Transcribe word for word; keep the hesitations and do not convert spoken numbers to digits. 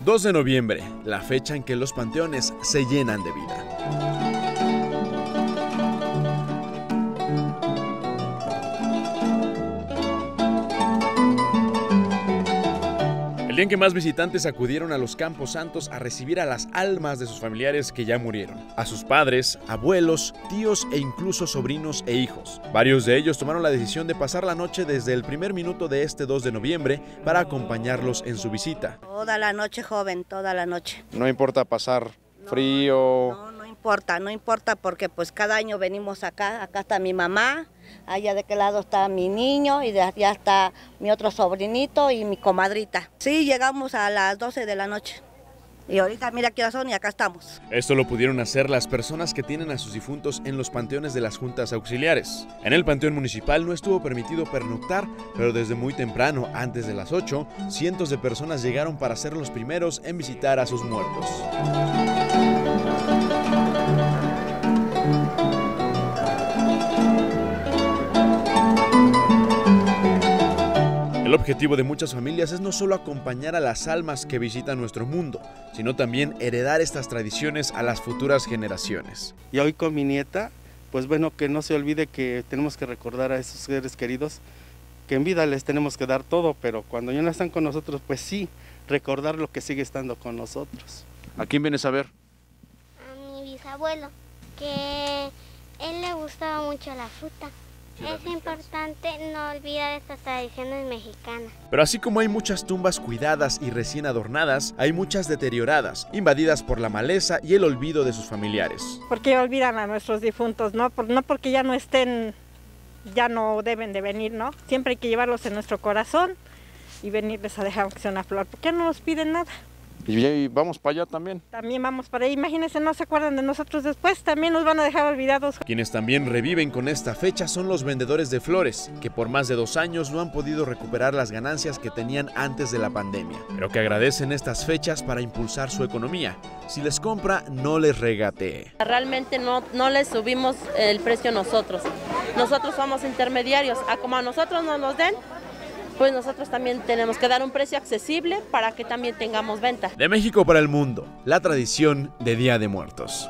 dos de noviembre, la fecha en que los panteones se llenan de vida. El día en que más visitantes acudieron a los campos santos a recibir a las almas de sus familiares que ya murieron, a sus padres, abuelos, tíos e incluso sobrinos e hijos. Varios de ellos tomaron la decisión de pasar la noche desde el primer minuto de este dos de noviembre para acompañarlos en su visita. Toda la noche, joven, toda la noche. No importa pasar frío. No, no, no importa, no importa porque pues cada año venimos acá, acá está mi mamá. Allá de aquel lado está mi niño y de allá está mi otro sobrinito y mi comadrita. Sí, llegamos a las doce de la noche y ahorita mira qué hora son y acá estamos. Esto lo pudieron hacer las personas que tienen a sus difuntos en los panteones de las juntas auxiliares. En el panteón municipal no estuvo permitido pernoctar, pero desde muy temprano, antes de las ocho, cientos de personas llegaron para ser los primeros en visitar a sus muertos. El objetivo de muchas familias es no solo acompañar a las almas que visitan nuestro mundo, sino también heredar estas tradiciones a las futuras generaciones. Y hoy con mi nieta, pues bueno, que no se olvide que tenemos que recordar a esos seres queridos, que en vida les tenemos que dar todo, pero cuando ya no están con nosotros, pues sí, recordar lo que sigue estando con nosotros. ¿A quién vienes a ver? A mi bisabuelo, que él le gustaba mucho la fruta. Es importante no olvidar estas tradiciones mexicanas. Pero así como hay muchas tumbas cuidadas y recién adornadas, hay muchas deterioradas, invadidas por la maleza y el olvido de sus familiares. Porque olvidan a nuestros difuntos, ¿no? Por, no porque ya no estén, ya no deben de venir, ¿no? Siempre hay que llevarlos en nuestro corazón y venirles a dejar aunque sea una flor, porque no nos piden nada. Y vamos para allá también. También vamos para allá, imagínense, no se acuerdan de nosotros después, también nos van a dejar olvidados. Quienes también reviven con esta fecha son los vendedores de flores, que por más de dos años no han podido recuperar las ganancias que tenían antes de la pandemia, pero que agradecen estas fechas para impulsar su economía. Si les compra, no les regatee. Realmente no, no les subimos el precio nosotros, nosotros somos intermediarios, a como a nosotros nos los den, pues nosotros también tenemos que dar un precio accesible para que también tengamos venta. De México para el mundo, la tradición de Día de Muertos.